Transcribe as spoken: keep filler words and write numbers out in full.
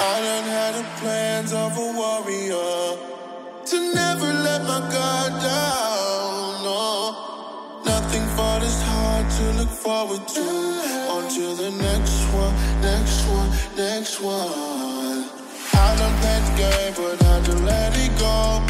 I done had the plans of a warrior to never let my guard down, no. Nothing fought is hard to look forward to until the next one, next one, next one. I done played the game but had to let it go.